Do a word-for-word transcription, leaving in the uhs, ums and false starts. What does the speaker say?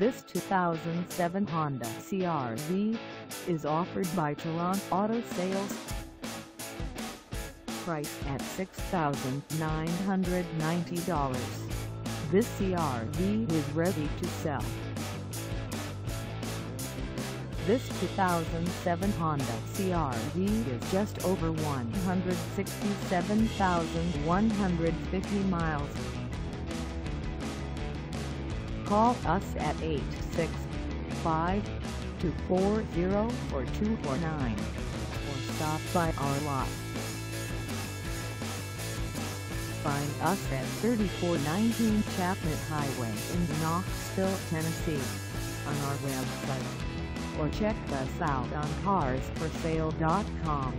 This two thousand seven Honda C R V is offered by Turon Auto Sales. Price at six thousand nine hundred ninety dollars. This C R V is ready to sell. This two thousand seven Honda C R V is just over one hundred sixty-seven thousand one hundred fifty miles. Call us at eight six five, two four zero, four two four nine or stop by our lot. Find us at thirty-four nineteen Chapman Highway in Knoxville, Tennessee on our website, or check us out on cars for sale dot com.